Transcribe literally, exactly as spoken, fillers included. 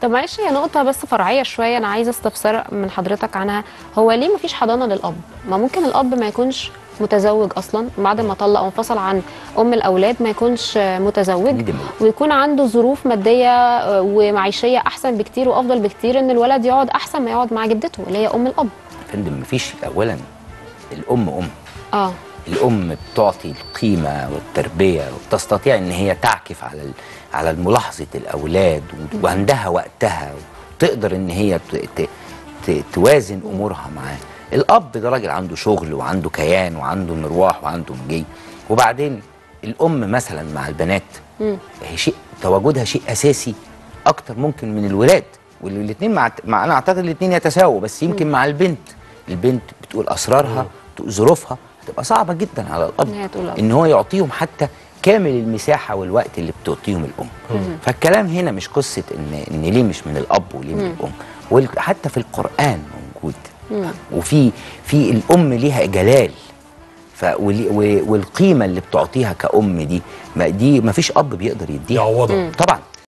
طب معلش هي نقطة بس فرعية شوية أنا عايزة استفسار من حضرتك عنها، هو ليه مفيش حضانة للأب؟ ما ممكن الأب ما يكونش متزوج أصلا بعد ما طلق وانفصل عن أم الأولاد، ما يكونش متزوج ويكون عنده ظروف مادية ومعيشية أحسن بكتير وأفضل بكتير إن الولد يقعد أحسن ما يقعد مع جدته اللي هي أم الأب. يا فندم مفيش، أولا الأم أم. آه. الأم بتعطي القيمة والتربية وتستطيع إن هي تعكف على على ملاحظة الأولاد وعندها وقتها وتقدر إن هي توازن أمورها معاه. الأب ده راجل عنده شغل وعنده كيان وعنده مروح وعنده مجي. وبعدين الأم مثلا مع البنات هي شيء تواجدها شيء أساسي أكتر ممكن من الولاد، والاثنين مع, مع أنا أعتقد الاثنين يتساووا، بس يمكن مع البنت البنت بتقول أسرارها ظروفها تبقى صعبة جدا على الأب إن هو يعطيهم حتى كامل المساحة والوقت اللي بتعطيهم الأم. مم. فالكلام هنا مش قصة إن إن ليه مش من الأب وليه مم. من الأم، وحتى في القرآن موجود. مم. وفي في الأم ليها جلال ف والقيمة اللي بتعطيها كأم دي ما دي ما فيش أب بيقدر يديها يعوضها طبعا.